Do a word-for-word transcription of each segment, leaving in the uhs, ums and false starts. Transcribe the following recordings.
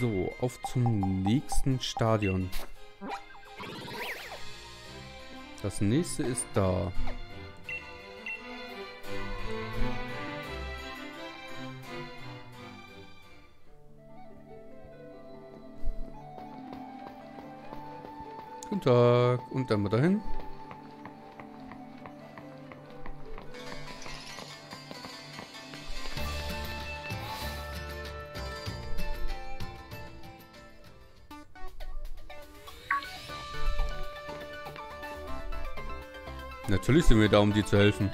So, auf zum nächsten Stadion. Das nächste ist da. Guten Tag. Und dann mal dahin. Natürlich sind wir da, um dir zu helfen.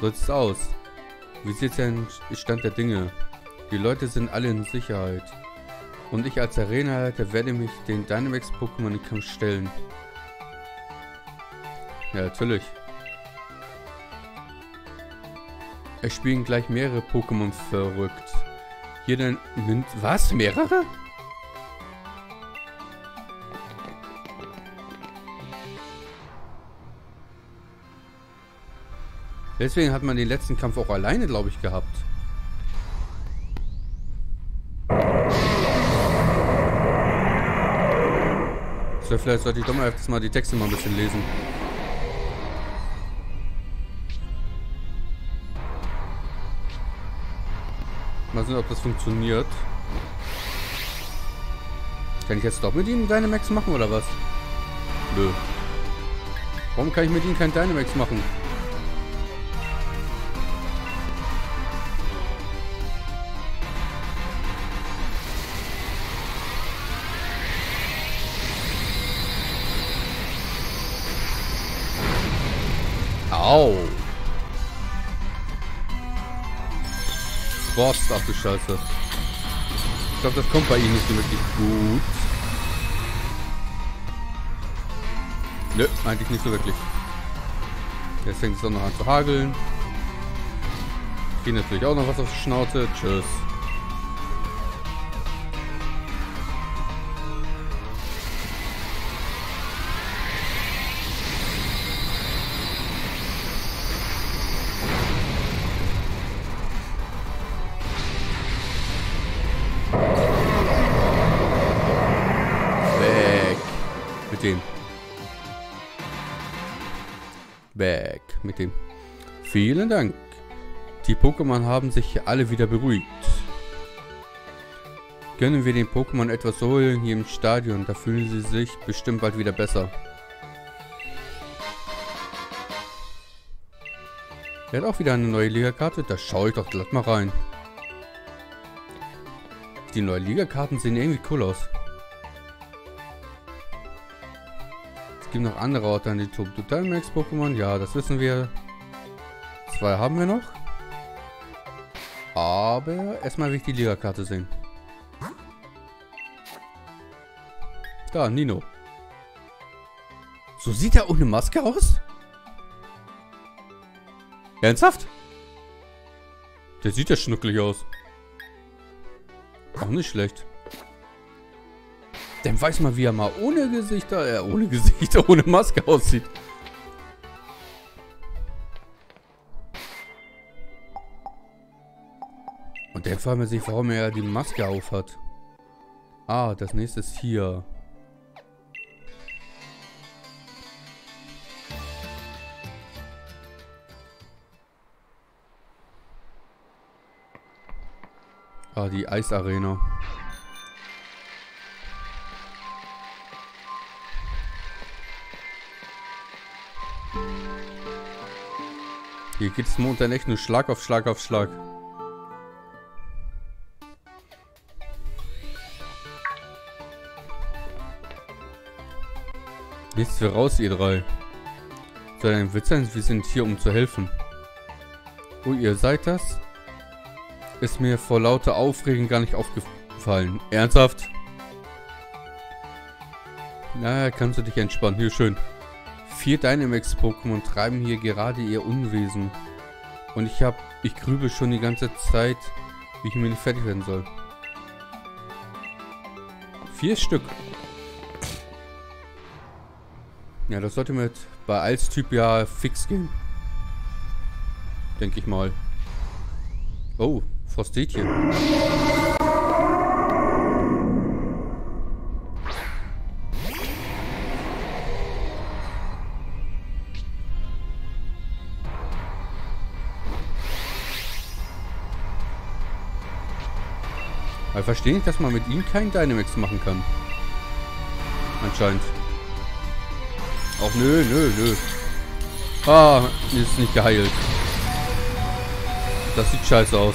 So sieht's aus. Wie sieht's denn Stand der Dinge? Die Leute sind alle in Sicherheit. Und ich als Arenaleiter werde mich den Dynamax-Pokémon in den Kampf stellen. Ja, natürlich. Es spielen gleich mehrere Pokémon verrückt. Hier dann... Was? Mehrere? Deswegen hat man den letzten Kampf auch alleine, glaube ich, gehabt. So, vielleicht sollte ich doch mal öfters mal die Texte mal ein bisschen lesen. Mal sehen, ob das funktioniert. Kann ich jetzt doch mit ihnen Dynamax machen, oder was? Nö. Warum kann ich mit ihnen kein Dynamax machen? Au! Boss, ach du Scheiße. Ich glaube, das kommt bei ihm nicht so wirklich gut. Nö, eigentlich nicht so wirklich. Jetzt fängt es auch noch an zu hageln. Ich kriege natürlich auch noch was auf die Schnauze. Tschüss. Weg mit dem. Vielen Dank. Die Pokémon haben sich alle wieder beruhigt. Gönnen wir den Pokémon etwas holen hier im Stadion. Da fühlen sie sich bestimmt bald wieder besser. Er hat auch wieder eine neue Liga-Karte. Da schaue ich doch glatt mal rein. Die neuen Liga-Karten sehen irgendwie cool aus. Gibt noch andere Orte an die Top Dodalmax Pokémon. Ja, das wissen wir. Zwei haben wir noch. Aber erstmal will ich die Liga-Karte sehen. Da, Nino. So sieht er ohne Maske aus? Ernsthaft? Der sieht ja schnucklig aus. Auch nicht schlecht. Dann weiß man, wie er mal ohne Gesichter, äh, ohne Gesichter, ohne Maske aussieht. Und dann fragt man sich, warum er die Maske auf hat. Ah, das nächste ist hier. Ah, die Eisarena. Hier gibt es momentan echt nur Schlag auf Schlag auf Schlag. Nichts für raus, ihr drei. Soll ein Witz sein, wir sind hier, um zu helfen. Oh, ihr seid das? Ist mir vor lauter Aufregung gar nicht aufgefallen. Ernsthaft? Na, kannst du dich entspannen. Hier, schön. Vier Dynamax-Pokémon treiben hier gerade ihr Unwesen. Und ich hab, ich grübel schon die ganze Zeit, wie ich mir nicht fertig werden soll. Vier Stück. Ja, das sollte mit bei Eis-Typ ja fix gehen. denke ich mal. Oh, Frostätchen. Aber ich verstehe nicht, dass man mit ihm keinen Dynamax machen kann. Anscheinend. Auch nö, nö, nö. Ah, mir ist nicht geheilt. Das sieht scheiße aus.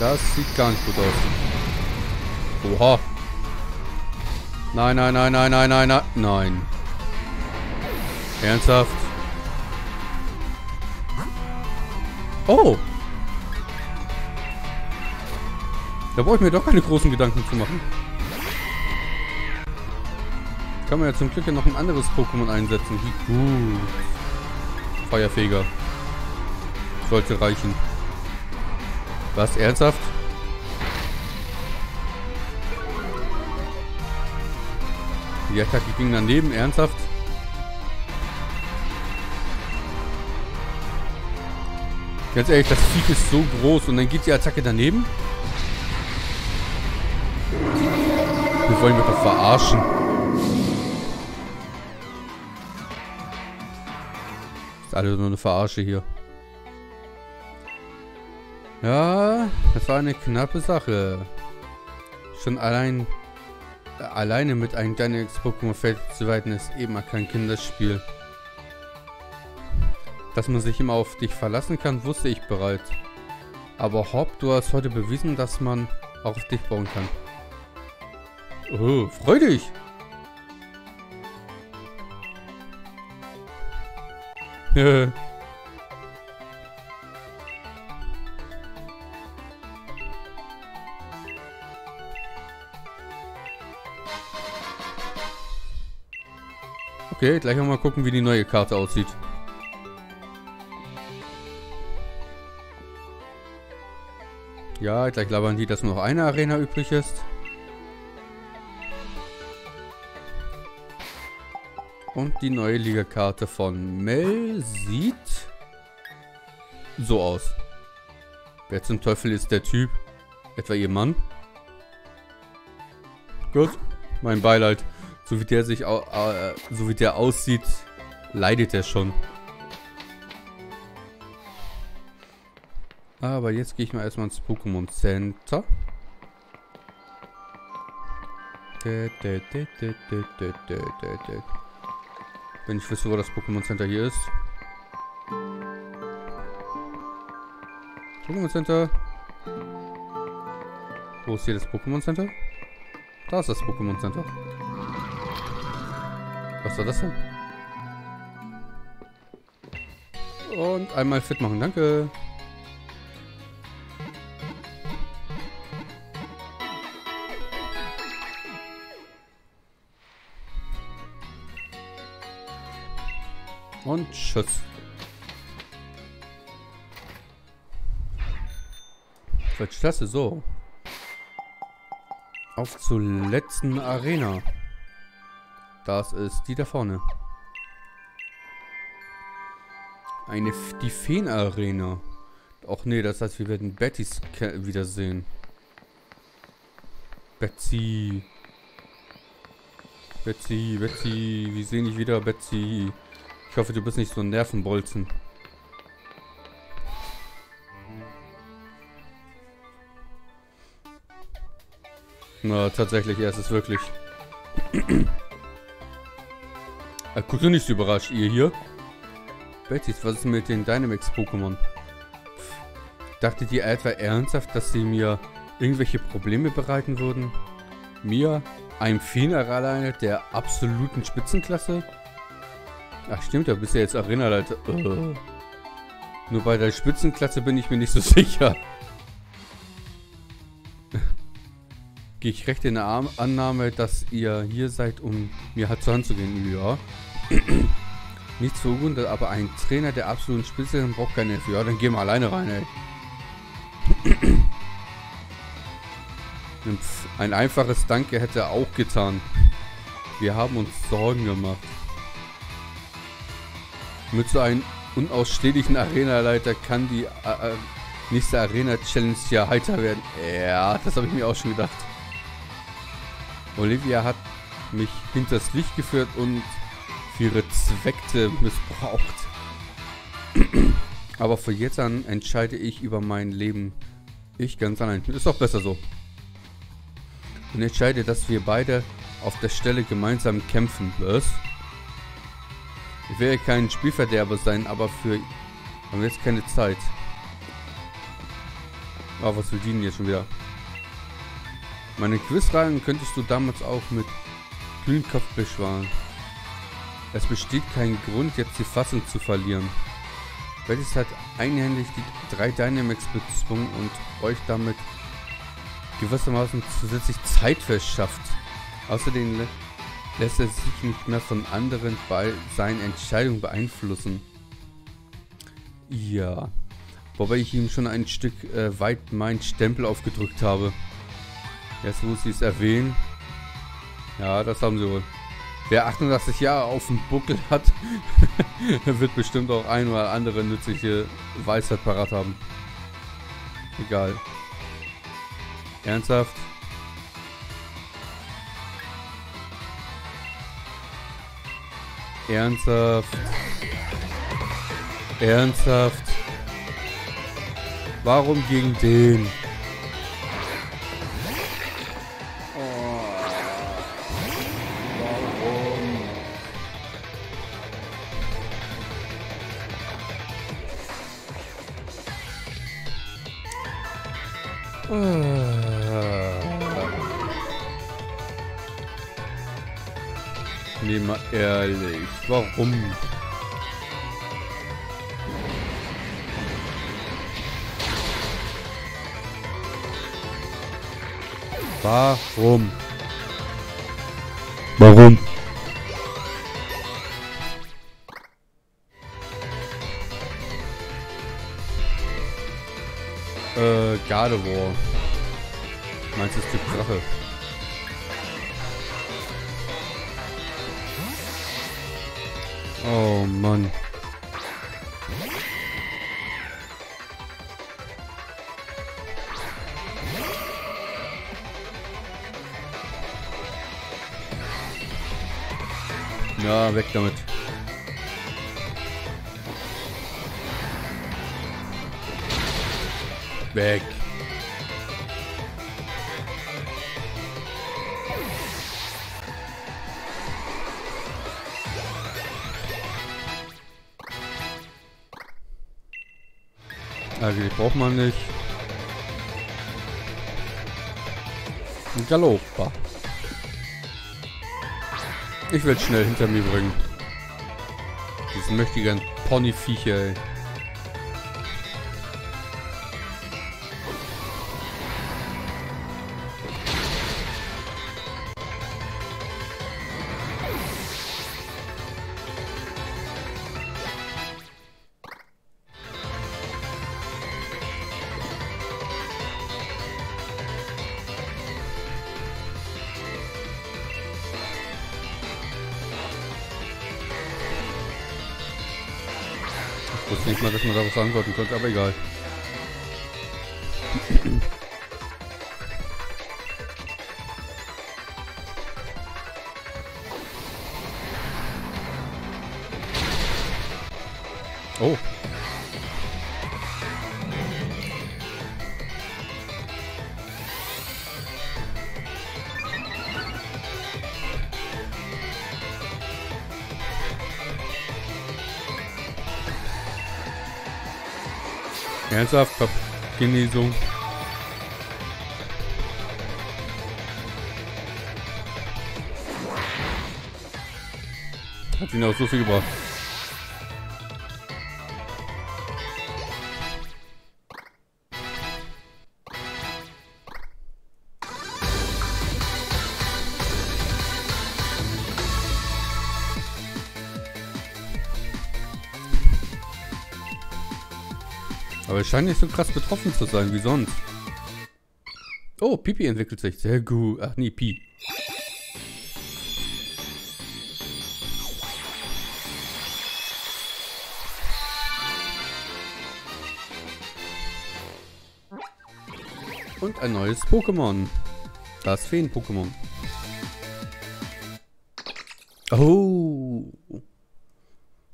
Das sieht gar nicht gut aus. Oha. Nein, nein, nein, nein, nein, nein, nein. Nein. Ernsthaft? Oh! Da brauche ich mir doch keine großen Gedanken zu machen. Kann man ja zum Glück ja noch ein anderes Pokémon einsetzen. Uh. Feuerfeger. Sollte reichen. Was? Ernsthaft? Die Attacke ging daneben. Ernsthaft? Ganz ehrlich, das Viech ist so groß und dann geht die Attacke daneben? Wir wollen mich doch verarschen. Ist alles nur eine Verarsche hier. Ja, das war eine knappe Sache. Schon allein äh, alleine mit einem Dynamax-Pokémon Feld zu weiten ist eben kein Kinderspiel. Dass man sich immer auf dich verlassen kann, wusste ich bereits. Aber Hopp, du hast heute bewiesen, dass man auch auf dich bauen kann. Oh, freu dich! Okay, gleich mal gucken, wie die neue Karte aussieht. Ja, gleich labern die, dass nur noch eine Arena übrig ist. Und die neue Liga-Karte von Mel sieht so aus. Wer zum Teufel ist der Typ? Etwa ihr Mann? Gut, mein Beileid. So wie der sich, äh, so wie der aussieht, leidet er schon. Aber jetzt gehe ich mal erstmal ins Pokémon Center. Wenn ich wüsste, wo das Pokémon Center hier ist. Pokémon Center. Wo ist hier das Pokémon Center? Da ist das Pokémon Center. Was war das denn? Und einmal fit machen, danke. Und tschüss. Klasse, so. Auf zur letzten Arena. Das ist die da vorne. Eine, F die Feenarena. Och nee, das heißt, wir werden Bettys wiedersehen. Betsy. Betsy, Betsy. Wir sehen dich wieder, Betsy. Ich hoffe, du bist nicht so ein Nervenbolzen. Na, tatsächlich, er ist es wirklich. Guck du nicht überrascht, ihr hier? Betsy, was ist mit den Dynamax-Pokémon? Dachtet ihr etwa ernsthaft, dass sie mir irgendwelche Probleme bereiten würden? Mir? Ein Feenarena der absoluten Spitzenklasse? Ach stimmt, da bist du ja jetzt Arena-Leiter. Uh. Nur bei der Spitzenklasse bin ich mir nicht so sicher. Gehe ich recht in der Ar Annahme, dass ihr hier seid, um mir hart zur Hand zu gehen? Ja. Nichts verwundert, aber ein Trainer der absoluten Spitze braucht keine Hilfe. Ja, dann gehen wir alleine rein, ey. Ein einfaches Danke hätte auch getan. Wir haben uns Sorgen gemacht. Mit so einem unausstehlichen Arenaleiter kann die äh, nächste Arena-Challenge ja heiter werden. Ja, das habe ich mir auch schon gedacht. Olivia hat mich hinters Licht geführt und für ihre Zwecke missbraucht. Aber von jetzt an entscheide ich über mein Leben. Ich ganz allein. Ist doch besser so. Und entscheide, dass wir beide auf der Stelle gemeinsam kämpfen. Was? Ich will ja kein Spielverderber sein, aber für... haben wir jetzt keine Zeit. Oh, was will die denn jetzt schon wieder? Meine Quizfragen könntest du damals auch mit Glühenkopf beschwaren. Es besteht kein Grund, jetzt die Fassung zu verlieren. Betsy hat einhändig die drei Dynamax bezwungen und euch damit gewissermaßen zusätzlich Zeit verschafft. Außerdem lä lässt er sich nicht mehr von anderen bei seinen Entscheidungen beeinflussen. Ja, wobei ich ihm schon ein Stück äh, weit meinen Stempel aufgedrückt habe. Jetzt muss ich es erwähnen. Ja, das haben sie wohl. Wer achtunddachtzig Jahre auf dem Buckel hat, wird bestimmt auch ein oder andere nützliche Weisheit parat haben. Egal. Ernsthaft? Ernsthaft? Ernsthaft? Warum gegen den? Nee, mal ehrlich. Warum? Warum? Warum? Äh, Gardevoir. Meinst du das Stück Drache? Oh Mann. Ja, weg damit. Weg. Also die braucht man nicht. Galopp. Ich will schnell hinter mir bringen. Diesen mächtigen Ponyviecher, ey. Ich wusste nicht mal, dass man da was antworten konnte, aber egal. Oh. Ernsthaft? Genesung. Hat ihn auch so viel gebracht. Aber es scheint nicht so krass betroffen zu sein wie sonst. Oh, Pipi entwickelt sich. Sehr gut. Ach nee, Pi. Und ein neues Pokémon. Das Feen-Pokémon. Oh.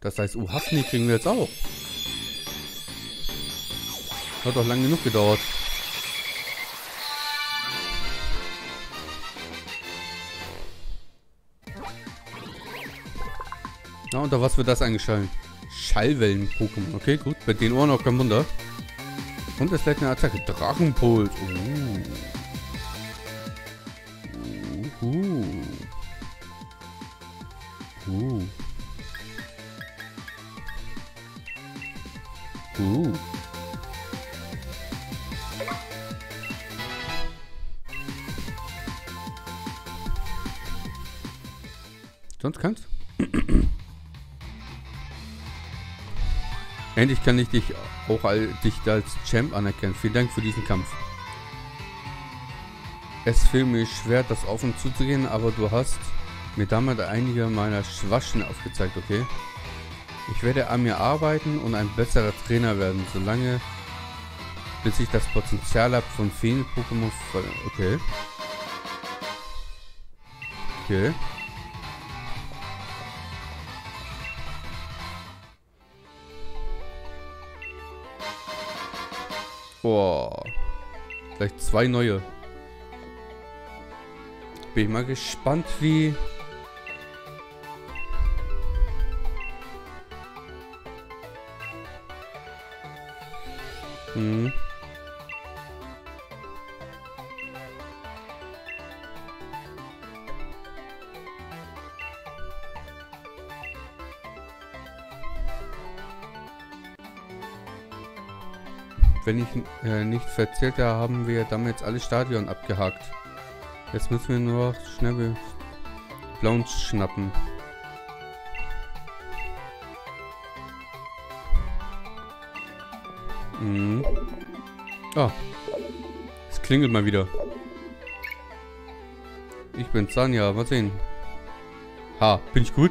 Das heißt, Uhafni kriegen wir jetzt auch. Hat doch lang genug gedauert. Na, unter was wird das eingeschaltet? Schallwellen-Pokémon. Okay, gut. Mit den Ohren auch kein Wunder. Und es fällt eine Attacke. Drachenpuls. Uh. Uh. Uh. Uh. Sonst kannst endlich kann ich dich auch all, dich als Champ anerkennen. Vielen Dank für diesen Kampf. Es fiel mir schwer, das auf und zu zu gehen, aber du hast mir damit einige meiner Schwachen aufgezeigt, okay? Ich werde an mir arbeiten und ein besserer Trainer werden, solange bis ich das Potenzial habe von vielen Pokémon. Okay. Okay. Boah. Vielleicht zwei neue. Bin ich mal gespannt, wie... Hm. Wenn ich äh, nicht verzählt habe, haben wir damit jetzt alle Stadion abgehakt. Jetzt müssen wir nur schnell Clown schnappen. Mhm. Ah. Es klingelt mal wieder. Ich bin Sanja. Mal sehen. Ha, bin ich gut?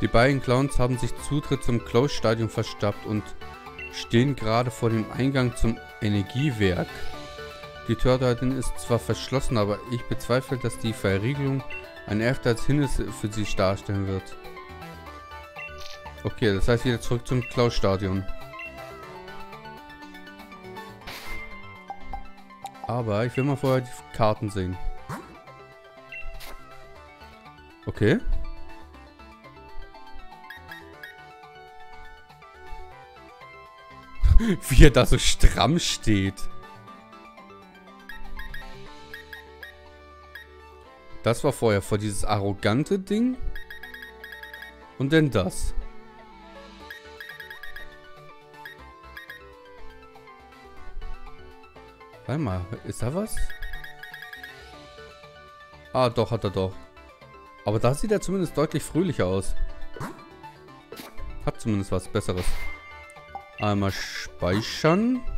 Die beiden Clowns haben sich Zutritt zum Klaus-Stadion verstapft und stehen gerade vor dem Eingang zum Energiewerk. Die Tür dorthin ist zwar verschlossen, aber ich bezweifle, dass die Verriegelung ein Erfter als Hindernis für sie darstellen wird. Okay, das heißt wieder zurück zum Klaus-Stadion. Aber ich will mal vorher die Karten sehen. Okay. Wie er da so stramm steht. Das war vorher vor dieses arrogante Ding. Und dann das. Warte mal, ist da was? Ah, doch, hat er doch. Aber da sieht er zumindest deutlich fröhlicher aus. Hat zumindest was Besseres. Einmal speichern.